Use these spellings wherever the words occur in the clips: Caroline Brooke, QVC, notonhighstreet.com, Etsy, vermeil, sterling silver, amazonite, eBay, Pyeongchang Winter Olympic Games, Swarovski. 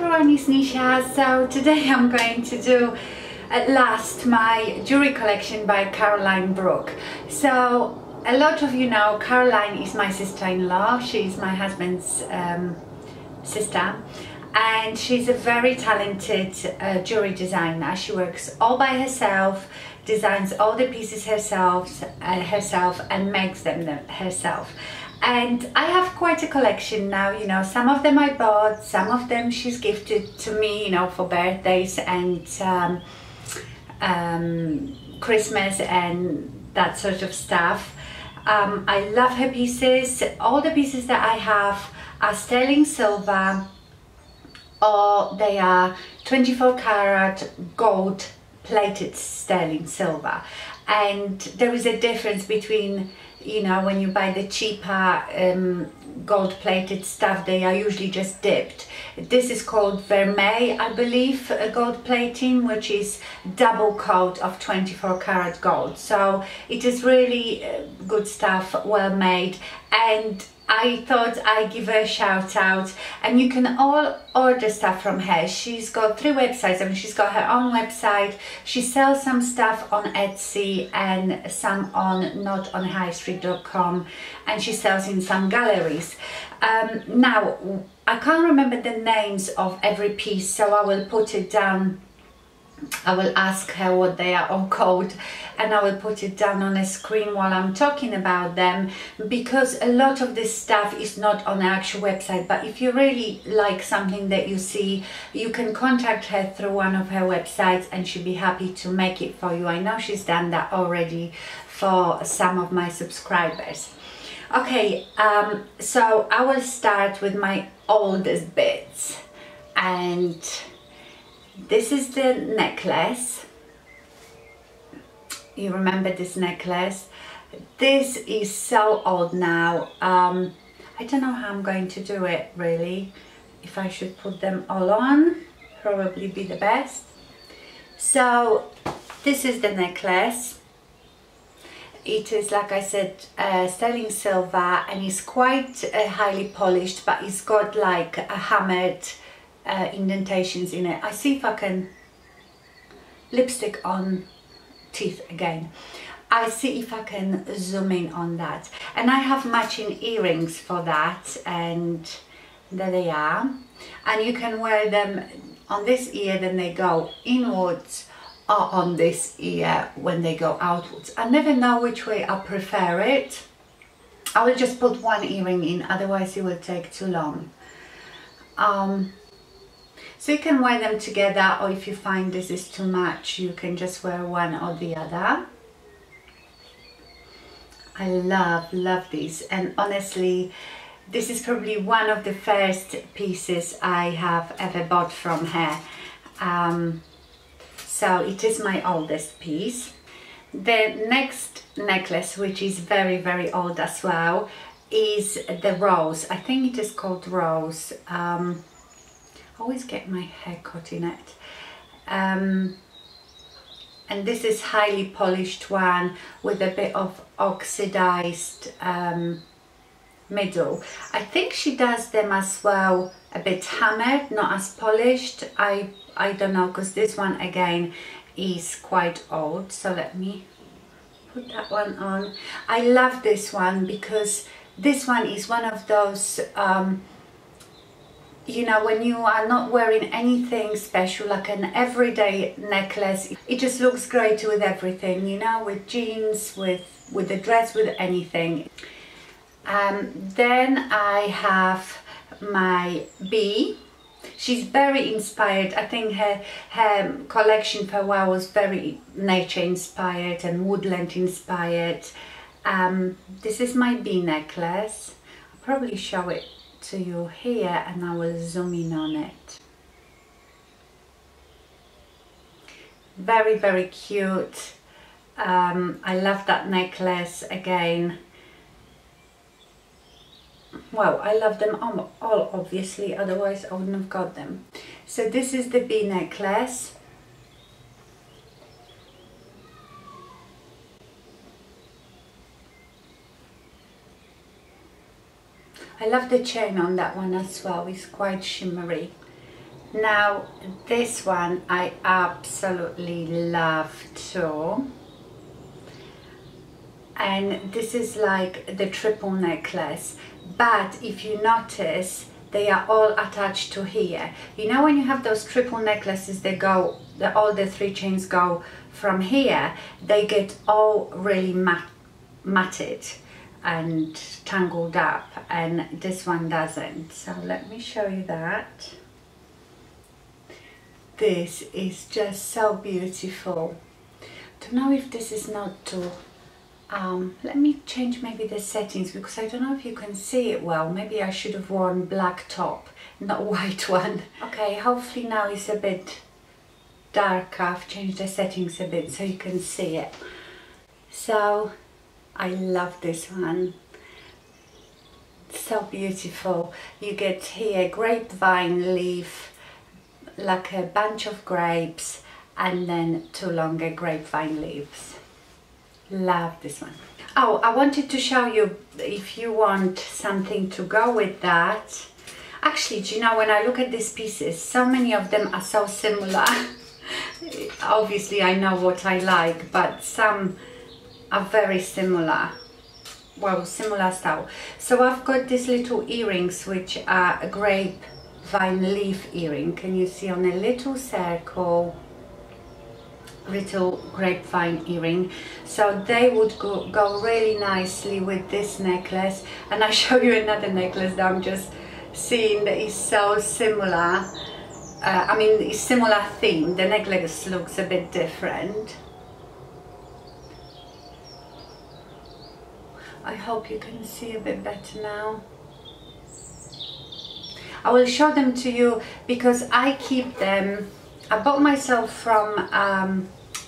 Caroline is Nisha. So today I'm going to do at last my jewelry collection by Caroline Brooke. So a lot of you know Caroline is my sister-in-law. She is my husband's sister, and she's a very talented jewelry designer. She works all by herself, designs all the pieces herself and makes them herself. And I have quite a collection now, you know. Some of them I bought, some of them she's gifted to me, you know, for birthdays and Christmas and that sort of stuff. I love her pieces. All the pieces that I have are sterling silver, or they are 24 karat gold plated sterling silver. And there is a difference between, you know, when you buy the cheaper gold plated stuff, they are usually just dipped. This is called vermeil, I believe, gold plating, which is double coat of 24 karat gold. So it is really good stuff, well made, and I thought I'd give her a shout out. And you can all order stuff from her. She's got three websites. I mean, she's got her own website. She sells some stuff on Etsy and some on notonhighstreet.com, and she sells in some galleries. Now, I can't remember the names of every piece, so I will put it down. I will ask her what they are all called, and I will put it down on a screen while I'm talking about them, because a lot of this stuff is not on the actual website. But if you really like something that you see, you can contact her through one of her websites and she'll be happy to make it for you. I know she's done that already for some of my subscribers. Okay, so I will start with my oldest bits, and this is the necklace. You remember this necklace? This is so old now. I don't know how I'm going to do it really. If I should put them all on, probably be the best. So this is the necklace. It is, like I said, sterling silver, and it's quite highly polished, but it's got like a hammered indentations in it. I see if I can lipstick on teeth again. I see if I can zoom in on that. And I have matching earrings for that, and there they are. And you can wear them on this ear, then they go inwards, or on this ear when they go outwards. I never know which way I prefer it. I will just put one earring in, otherwise it will take too long. So you can wear them together, or if you find this is too much, you can just wear one or the other. I love these, and honestly, this is probably one of the first pieces I have ever bought from her. So it is my oldest piece. The next necklace, which is very old as well, is the Rose. I think it is called Rose. Always get my hair caught in it. And this is highly polished one with a bit of oxidized middle. I think she does them as well a bit hammered, not as polished. I don't know, because this one again is quite old. So let me put that one on. I love this one because this one is one of those you know, when you are not wearing anything special, like an everyday necklace, it just looks great with everything, you know, with jeans, with a dress, with anything. Then I have my Bee. She's very inspired. I think her collection for a while was very nature inspired and woodland inspired. This is my Bee necklace. I'll probably show it to you here, and I will zoom in on it. Very cute. I love that necklace again. Well, I love them all, obviously, otherwise I wouldn't have got them. So this is the Bee necklace. I love the chain on that one as well, it's quite shimmery. Now this one I absolutely love too, and this is like the triple necklace, but if you notice they are all attached to here. You know, when you have those triple necklaces, they go, all the three chains go from here, they get all really matted and tangled up, and this one doesn't. So let me show you that. This is just so beautiful. Don't know if this is not too let me change maybe the settings, because I don't know if you can see it well. Maybe I should have worn black top, not white one. Okay, hopefully now it's a bit darker. I've changed the settings a bit so you can see it. So I love this one. So beautiful. You get here grapevine leaf, like a bunch of grapes, and then two longer grapevine leaves. Love this one. Oh, I wanted to show you, if you want something to go with that. Actually, do you know, when I look at these pieces, so many of them are so similar. Obviously I know what I like, but some are very similar, well, similar style. So I've got these little earrings which are a grapevine leaf earring. Can you see on a little circle? Little grapevine earring. So they would go really nicely with this necklace, and I'll show you another necklace that I'm just seeing that is so similar. I mean, it's similar theme, the necklace looks a bit different. I hope you can see a bit better now. I will show them to you because I keep them. I bought myself from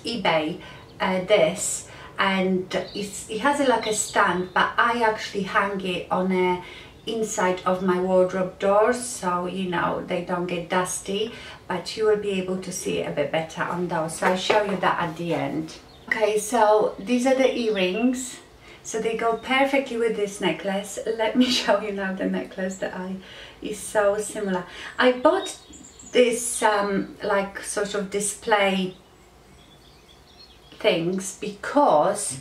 eBay this, and it has like a stand, but I actually hang it on the inside of my wardrobe doors, so you know they don't get dusty, but you will be able to see it a bit better on those, so I'll show you that at the end. Okay, so these are the earrings, so they go perfectly with this necklace. Let me show you now the necklace that is so similar. I bought this like sort of display things because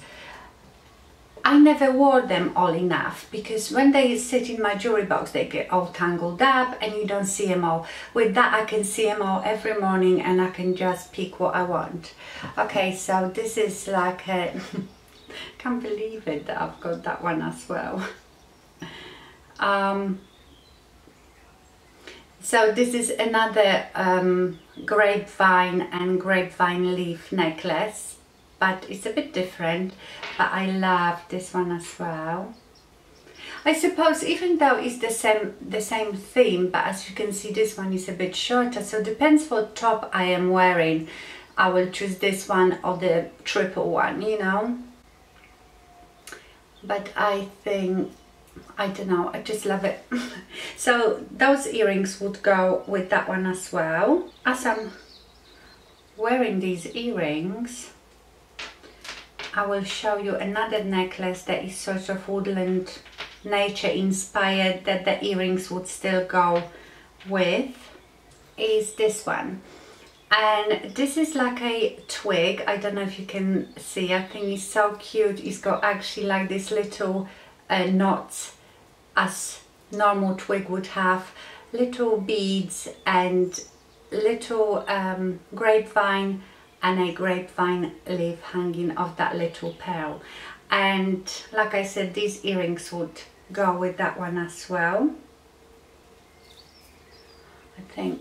I never wore them all enough, because when they sit in my jewelry box they get all tangled up and you don't see them all. With that I can see them all every morning and I can just pick what I want. Okay, so this is like a can't believe it that I've got that one as well. So this is another grapevine and grapevine leaf necklace, but it's a bit different, but I love this one as well. I suppose even though it's the same theme, but as you can see this one is a bit shorter, so depends what top I am wearing, I will choose this one or the triple one, you know. But I think, I don't know, I just love it. So those earrings would go with that one as well. As I'm wearing these earrings, I will show you another necklace that is sort of woodland nature inspired, that the earrings would still go with, is this one. And this is like a twig, I don't know if you can see, I think it's so cute. It's got actually like this little knots as normal twig would have, little beads and little grapevine and a grapevine leaf hanging off that little pearl. And like I said, these earrings would go with that one as well. I think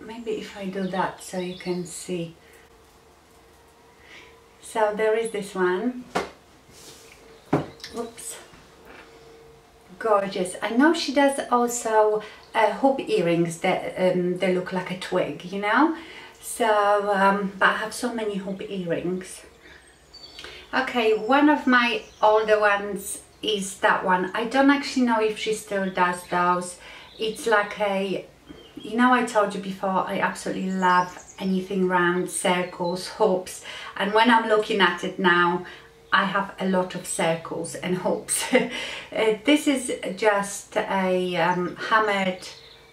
maybe if I do that so you can see. So there is this one. Oops. Gorgeous. I know she does also hoop earrings that they look like a twig, you know. So but I have so many hoop earrings. Okay, one of my older ones is that one. I don't actually know if she still does those. It's like a, you know, I told you before I absolutely love anything round, circles, hoops, and when I'm looking at it now I have a lot of circles and hoops. This is just a hammered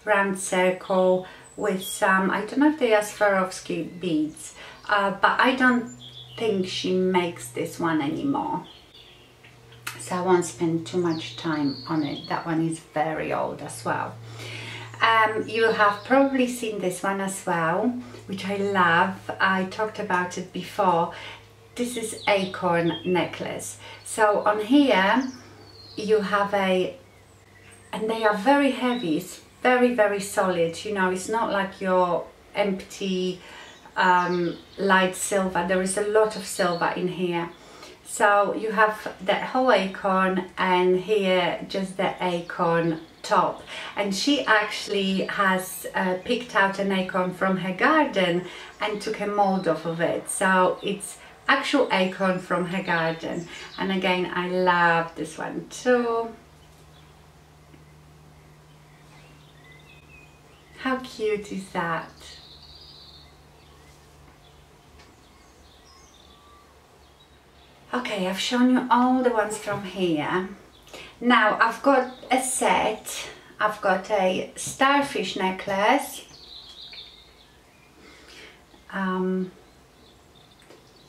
round circle with some, I don't know if they are Swarovski beads, but I don't think she makes this one anymore, so I won't spend too much time on it. That one is very old as well. You have probably seen this one as well, which I love. I talked about it before. This is acorn necklace. So on here you have a, and they are very heavy. It's very, very solid. You know, it's not like your empty light silver. There is a lot of silver in here. So you have that whole acorn, and here just the acorn top. And she actually has picked out an acorn from her garden and took a mold off of it. So it's actual acorn from her garden. And again, I love this one too. How cute is that? Okay, I've shown you all the ones from here. Now I've got a set. I've got a starfish necklace.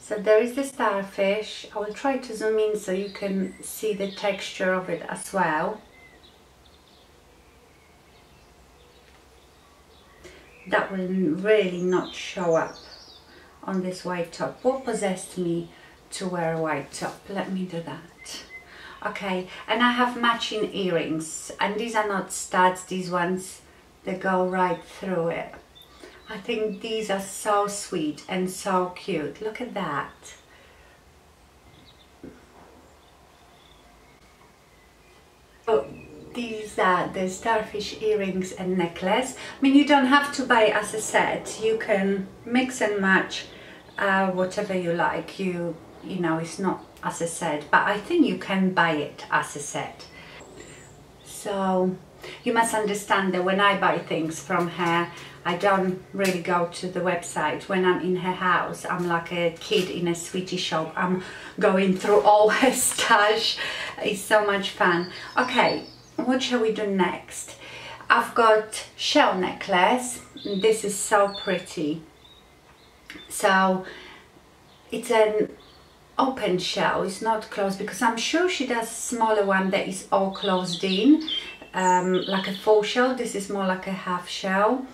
So there is the starfish. I will try to zoom in so you can see the texture of it as well. That will really not show up on this white top. What possessed me to wear a white top? Let me do that. Okay, and I have matching earrings, and these are not studs, these ones, they go right through it. I think these are so sweet and so cute. Look at that. Oh, these are the starfish earrings and necklace. I mean, you don't have to buy as a set. You can mix and match whatever you like. You know, it's not as a set, but I think you can buy it as a set. So you must understand that when I buy things from her, I don't really go to the website. When I'm in her house, I'm like a kid in a sweetie shop. I'm going through all her stash. It's so much fun. Okay, what shall we do next? I've got shell necklace. This is so pretty. So it's an open shell, it's not closed, because I'm sure she does smaller one that is all closed in, like a full shell. This is more like a half shell.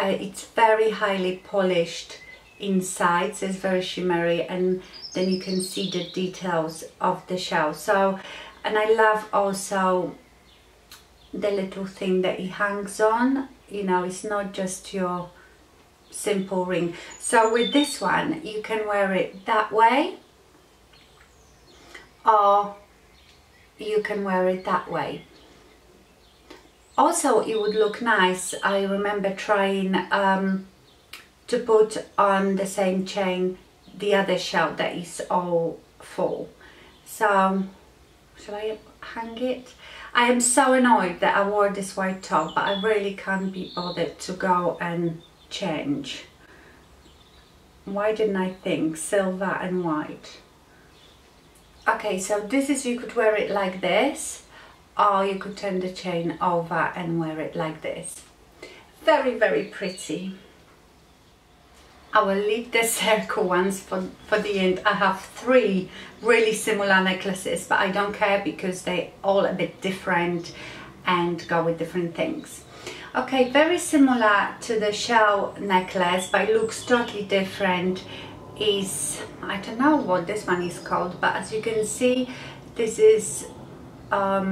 It's very highly polished inside, so it's very shimmery, and then you can see the details of the shell. So, and I love also the little thing that it hangs on. You know, it's not just your simple ring. So with this one, you can wear it that way, or you can wear it that way. Also, it would look nice. I remember trying to put on the same chain the other shell that is all full. So, shall I hang it? I am so annoyed that I wore this white top, but I really can't be bothered to go and change. Why didn't I think silver and white? Okay, so this is, you could wear it like this, or you could turn the chain over and wear it like this. Very, very pretty. I will leave the circle ones for the end. I have three really similar necklaces, but I don't care because they're all a bit different and go with different things. Okay, very similar to the shell necklace, but it looks totally different, is, I don't know what this one is called, but as you can see, this is, I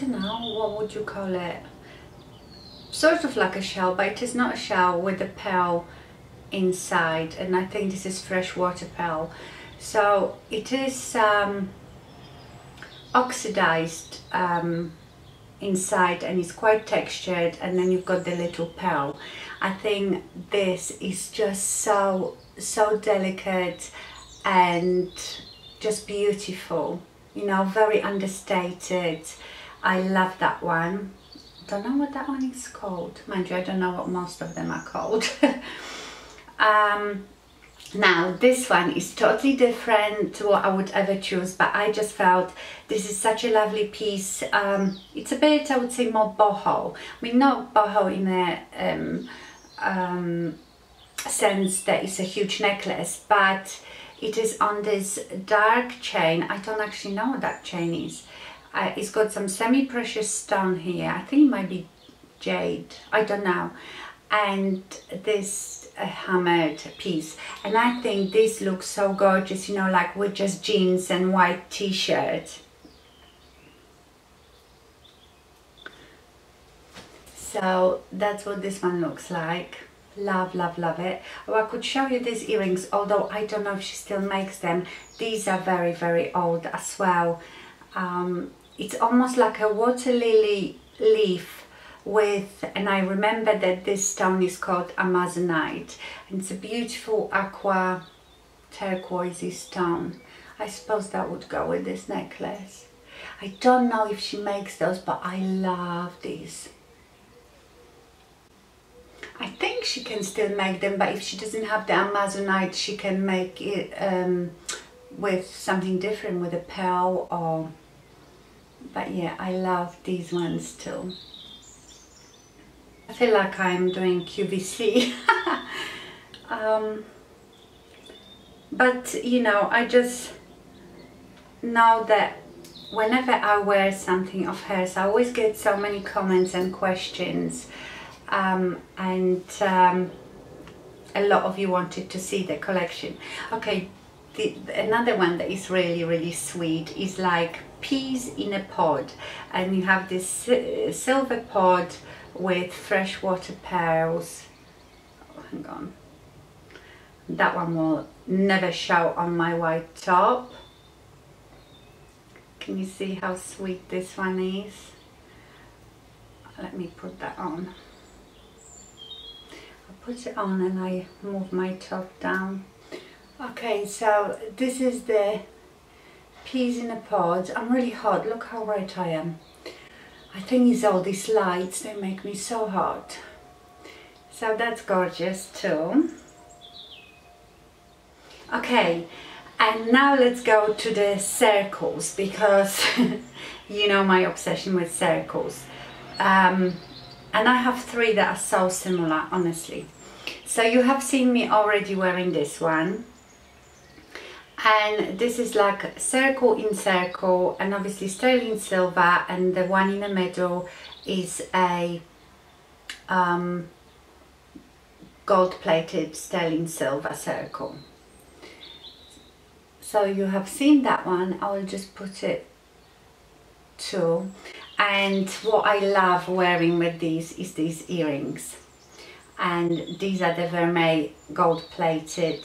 don't know, what would you call it? Sort of like a shell, but it is not a shell, with a pearl inside, and I think this is freshwater pearl. So it is oxidized inside, and it's quite textured, and then you've got the little pearl. I think this is just so delicate and just beautiful, you know, very understated. I love that one. Don't know what that one is called. Mind you, I don't know what most of them are called. Now this one is totally different to what I would ever choose, but I just felt this is such a lovely piece. It's a bit, I would say, more boho. I mean, not boho in a sense that it's a huge necklace, but it is on this dark chain. I don't actually know what that chain is. It's got some semi-precious stone here. I think it might be jade, I don't know. And this hammered piece, and I think this looks so gorgeous, you know, like with just jeans and white t-shirt. So that's what this one looks like. Love, love, love it. Oh, I could show you these earrings, although I don't know if she still makes them. These are very, very old as well. It's almost like a water lily leaf with, and I remember that this stone is called amazonite, and it's a beautiful aqua turquoisey stone. I suppose that would go with this necklace. I don't know if she makes those, but I love these. I think she can still make them, but if she doesn't have the amazonite, she can make it with something different, with a pearl or, but yeah, I love these ones too. I feel like I'm doing QVC. But you know, I just know that whenever I wear something of hers, I always get so many comments and questions, a lot of you wanted to see the collection. Okay, another one that is really, really sweet is like peas in a pod, and you have this silver pod with freshwater pearls. Oh, hang on, that one will never show on my white top. Can you see how sweet this one is? Let me put that on. I put it on and I move my top down. Okay, so this is the peas in a pod. I'm really hot, look how red I am. I think it's all these lights, they make me so hot. So that's gorgeous too. Okay, and now let's go to the circles, because you know my obsession with circles. And I have three that are so similar, honestly. So you have seen me already wearing this one. And this is like circle in circle, and obviously sterling silver, and the one in the middle is a gold-plated sterling silver circle. So you have seen that one. I will just put it too. And what I love wearing with these is these earrings, and these are the vermeil gold-plated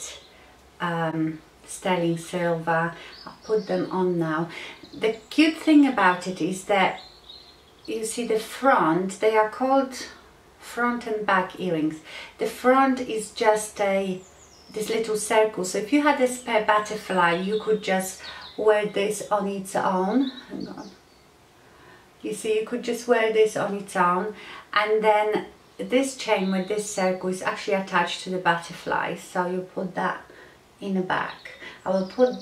sterling silver. I'll put them on now. The cute thing about it is that you see the front, they are called front and back earrings. The front is just this little circle, so if you had a spare butterfly, you could just wear this on its own. Hang on. You see, you could just wear this on its own, and then this chain with this circle is actually attached to the butterfly, so you put that in the back. I will put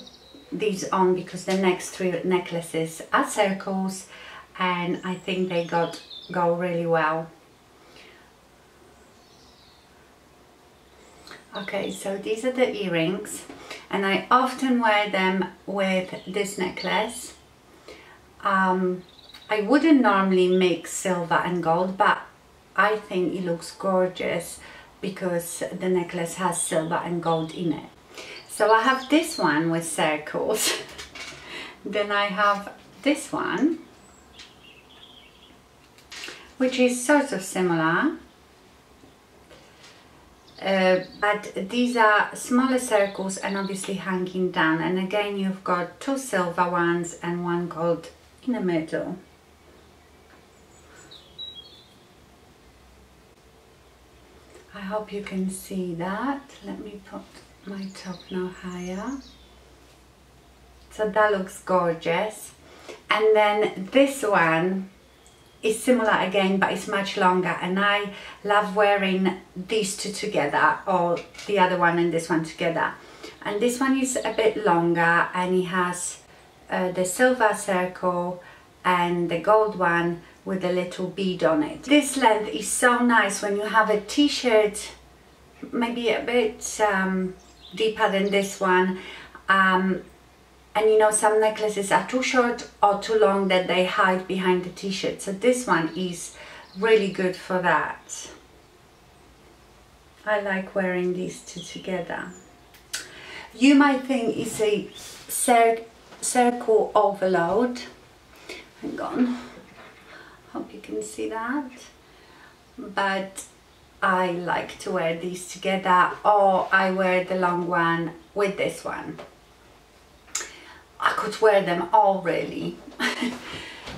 these on because the next three necklaces are circles, and I think they go really well. Okay, so these are the earrings, and I often wear them with this necklace. I wouldn't normally mix silver and gold, but I think it looks gorgeous because the necklace has silver and gold in it. So I have this one with circles. Then I have this one, which is sort of similar, but these are smaller circles and obviously hanging down. And again, you've got two silver ones and one gold in the middle. I hope you can see that. Let me put my top now higher. So that looks gorgeous. And then this one It's similar again, but it's much longer, and I love wearing these two together, or the other one and this one together. And this one is a bit longer, and it has the silver circle and the gold one with a little bead on it. This length is so nice when you have a t-shirt maybe a bit deeper than this one, and you know, some necklaces are too short or too long that they hide behind the t-shirt, so this one is really good for that. I like wearing these two together. You might think it's a circle overload. Hang on, hope you can see that, but I like to wear these together, or I wear the long one with this one. I could wear them all, really.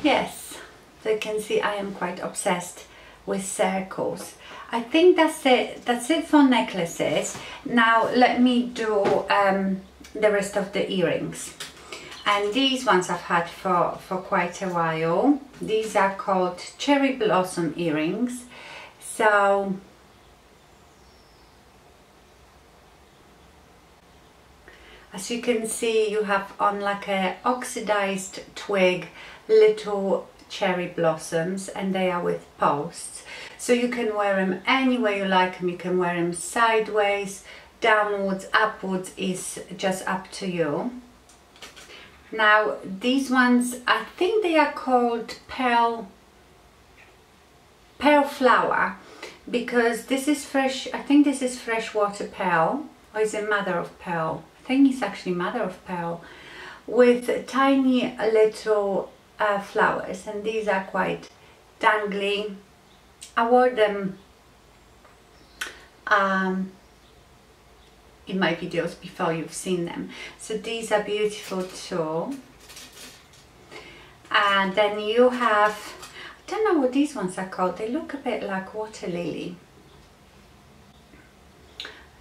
Yes, so you can see I am quite obsessed with circles. I think that's it for necklaces. Now let me do the rest of the earrings, and these ones I've had for quite a while. These are called cherry blossom earrings. So as you can see, you have on like a oxidized twig little cherry blossoms, and they are with posts, so you can wear them any way you like them. You can wear them sideways, downwards, upwards, is just up to you. Now these ones, I think they are called pearl flower, because this is fresh, I think this is freshwater pearl, or is it mother of pearl? I think it's actually mother of pearl, with tiny little flowers, and these are quite dangly. I wore them in my videos before, you've seen them, so these are beautiful too. And then you have, I don't know what these ones are called, they look a bit like water lily.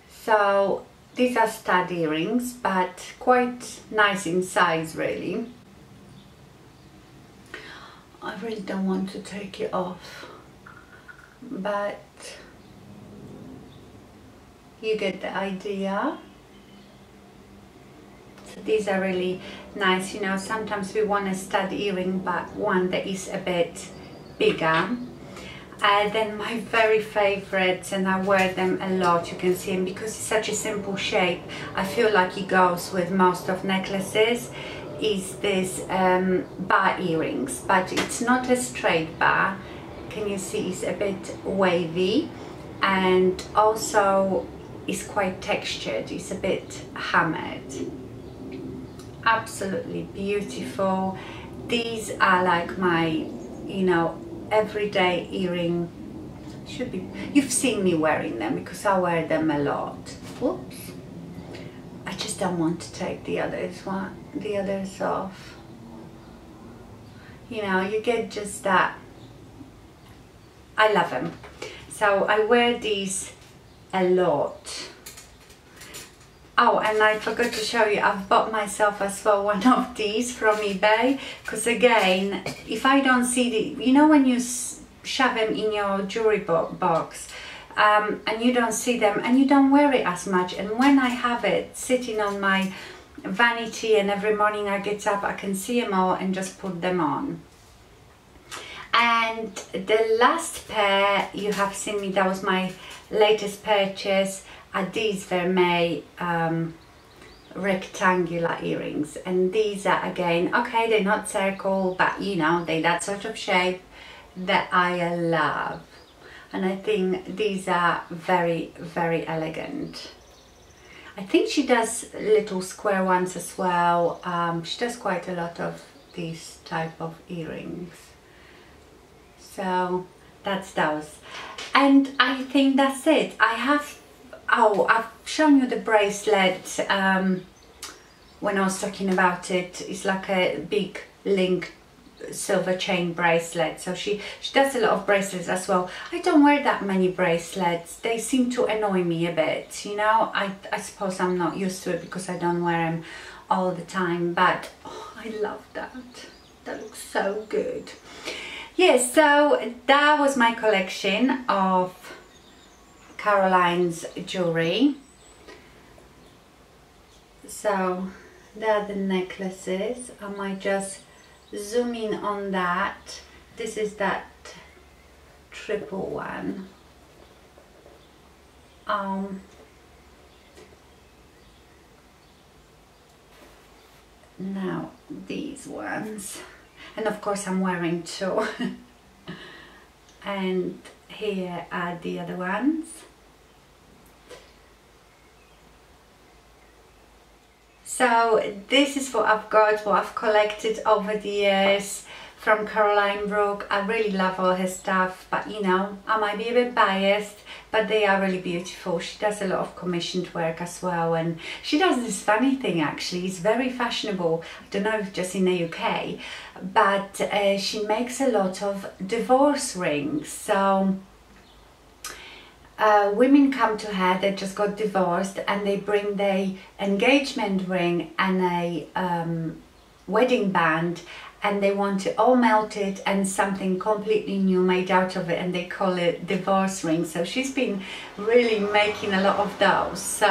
So these are stud earrings, but quite nice in size, really. I really don't want to take it off, but you get the idea. So these are really nice. You know, sometimes we want a stud earring, but one that is a bit bigger. And then my very favorites, and I wear them a lot, you can see them, because it's such a simple shape. I feel like it goes with most of necklaces, is this bar earrings, but it's not a straight bar. Can you see it's a bit wavy, and also it's quite textured, it's a bit hammered. Absolutely beautiful. These are like my, you know, everyday earring. Should be, you've seen me wearing them because I wear them a lot. Whoops, I just don't want to take the others off. You know, you get just that, I love them, so I wear these a lot. Oh, and I forgot to show you, I've bought myself as well one of these from eBay, because again, if I don't see the, you know, when you shove them in your jewelry box and you don't see them and you don't wear it as much, and when I have it sitting on my vanity and every morning I get up, I can see them all and just put them on. And the last pair, you have seen me, that was my latest purchase, are these vermeil rectangular earrings, and these are again, okay, they're not circle, but you know, they're that sort of shape that I love, and I think these are very, very elegant. I think she does little square ones as well. She does quite a lot of these type of earrings, so that's those, and I think that's it. I have, oh, I've shown you the bracelet when I was talking about it. It's like a big link silver chain bracelet. So she does a lot of bracelets as well. I don't wear that many bracelets. They seem to annoy me a bit, you know. I suppose I'm not used to it because I don't wear them all the time, but oh, I love that. That looks so good. Yes, so that was my collection of Caroline's jewelry. So there are the necklaces. I might just zoom in on that. This is that triple one. Now these ones, and of course I'm wearing two. And here are the other ones. So this is what I've got, what I've collected over the years from Caroline Brooke. I really love all her stuff, but you know, I might be a bit biased, but they are really beautiful. She does a lot of commissioned work as well, and she does this funny thing actually, it's very fashionable, I don't know if just in the UK, but she makes a lot of divorce rings. So women come to her, they just got divorced, and they bring their engagement ring and a wedding band, and they want it all melted and something completely new made out of it, and they call it divorce ring. So she's been really making a lot of those, so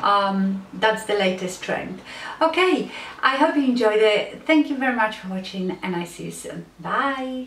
that's the latest trend. Okay, I hope you enjoyed it. Thank you very much for watching, and I see you soon. Bye.